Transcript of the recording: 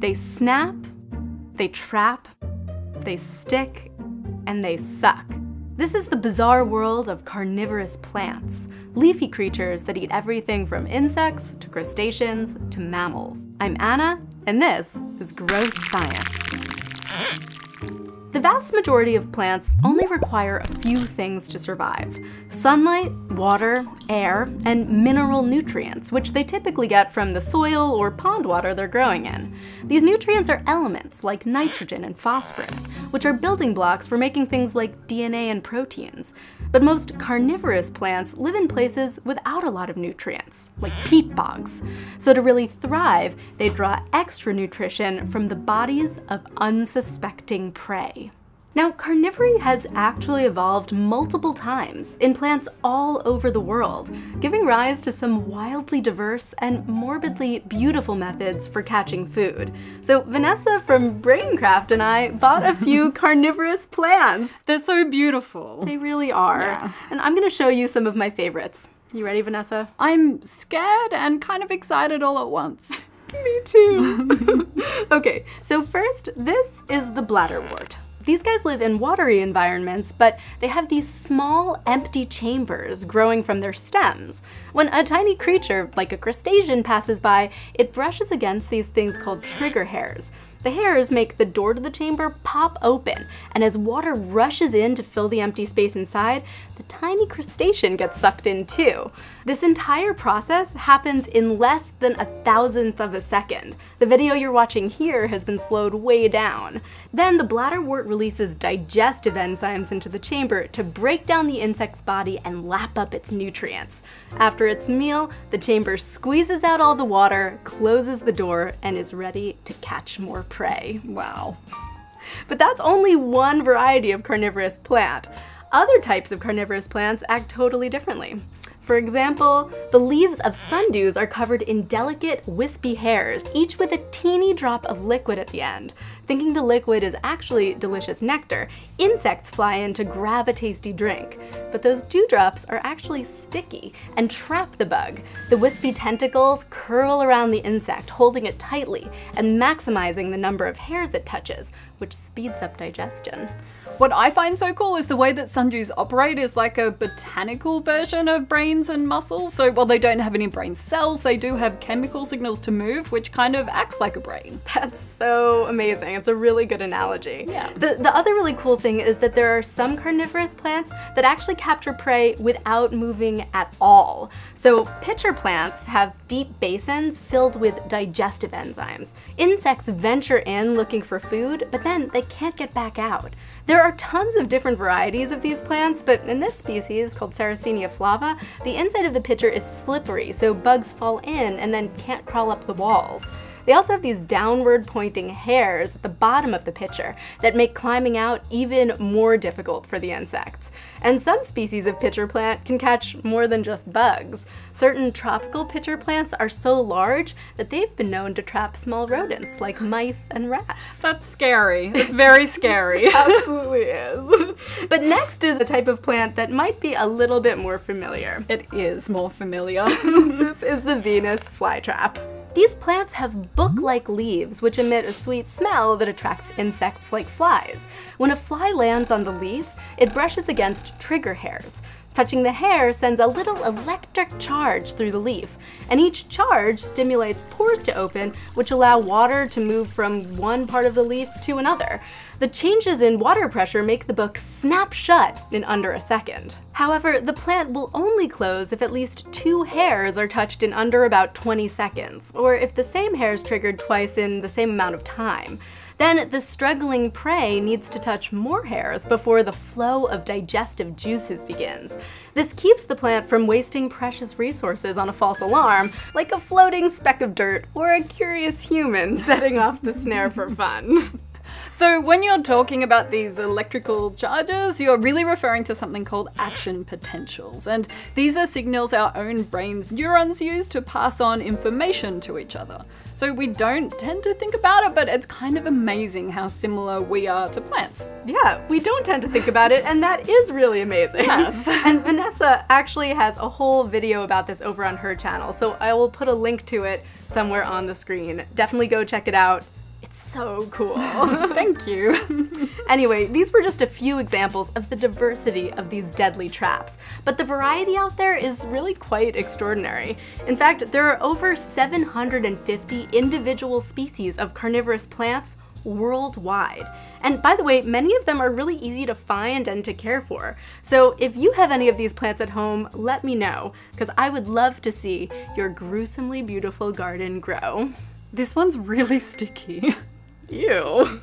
They snap, they trap, they stick, and they suck. This is the bizarre world of carnivorous plants, leafy creatures that eat everything from insects to crustaceans to mammals. I'm Anna, and this is Gross Science. The vast majority of plants only require a few things to survive: sunlight, water, air, and mineral nutrients, which they typically get from the soil or pond water they're growing in. These nutrients are elements like nitrogen and phosphorus, which are building blocks for making things like DNA and proteins. But most carnivorous plants live in places without a lot of nutrients, like peat bogs. So to really thrive, they draw extra nutrition from the bodies of unsuspecting prey. Now, carnivory has actually evolved multiple times in plants all over the world, giving rise to some wildly diverse and morbidly beautiful methods for catching food. So Vanessa from BrainCraft and I bought a few carnivorous plants. They're so beautiful. They really are. Yeah. And I'm going to show you some of my favorites. You ready, Vanessa? I'm scared and kind of excited all at once. Me too. Okay, so first, this is the bladderwort. These guys live in watery environments, but they have these small, empty chambers growing from their stems. When a tiny creature, like a crustacean, passes by, it brushes against these things called trigger hairs. The hairs make the door to the chamber pop open, and as water rushes in to fill the empty space inside, the tiny crustacean gets sucked in too. This entire process happens in less than 1,000th of a second. The video you're watching here has been slowed way down. Then the bladderwort releases digestive enzymes into the chamber to break down the insect's body and lap up its nutrients. After its meal, the chamber squeezes out all the water, closes the door, and is ready to catch more prey. Wow. But that's only one variety of carnivorous plant. Other types of carnivorous plants act totally differently. For example, the leaves of sundews are covered in delicate, wispy hairs, each with a teeny drop of liquid at the end. Thinking the liquid is actually delicious nectar, insects fly in to grab a tasty drink. But those dewdrops are actually sticky and trap the bug. The wispy tentacles curl around the insect, holding it tightly and maximizing the number of hairs it touches, which speeds up digestion. What I find so cool is the way that sundews operate is like a botanical version of brains and muscles. So while they don't have any brain cells, they do have chemical signals to move, which kind of acts like a brain. That's so amazing. It's a really good analogy. Yeah. The other really cool thing is that there are some carnivorous plants that actually capture prey without moving at all. So pitcher plants have deep basins filled with digestive enzymes. Insects venture in looking for food, but then they can't get back out. There are tons of different varieties of these plants, but in this species, called Sarracenia flava, the inside of the pitcher is slippery, so bugs fall in and then can't crawl up the walls. They also have these downward-pointing hairs at the bottom of the pitcher that make climbing out even more difficult for the insects. And some species of pitcher plant can catch more than just bugs. Certain tropical pitcher plants are so large that they've been known to trap small rodents like mice and rats. That's scary. It's very scary. It absolutely is. But next is a type of plant that might be a little bit more familiar. It is more familiar. This is the Venus flytrap. These plants have book-like leaves, which emit a sweet smell that attracts insects like flies. When a fly lands on the leaf, it brushes against trigger hairs. Touching the hair sends a little electric charge through the leaf, and each charge stimulates pores to open, which allow water to move from one part of the leaf to another. The changes in water pressure make the book snap shut in under a second. However, the plant will only close if at least 2 hairs are touched in under about 20 seconds, or if the same hair is triggered twice in the same amount of time. Then the struggling prey needs to touch more hairs before the flow of digestive juices begins. This keeps the plant from wasting precious resources on a false alarm, like a floating speck of dirt or a curious human setting off the snare for fun. So when you're talking about these electrical charges, you're really referring to something called action potentials. And these are signals our own brain's neurons use to pass on information to each other. So we don't tend to think about it, but it's kind of amazing how similar we are to plants. Yeah, we don't tend to think about it, and that is really amazing. Yes. And Vanessa actually has a whole video about this over on her channel, so I will put a link to it somewhere on the screen. Definitely go check it out. It's so cool. Thank you. Anyway, these were just a few examples of the diversity of these deadly traps, but the variety out there is really quite extraordinary. In fact, there are over 750 individual species of carnivorous plants worldwide. And by the way, many of them are really easy to find and to care for. So if you have any of these plants at home, let me know, because I would love to see your gruesomely beautiful garden grow. This one's really sticky. Ew.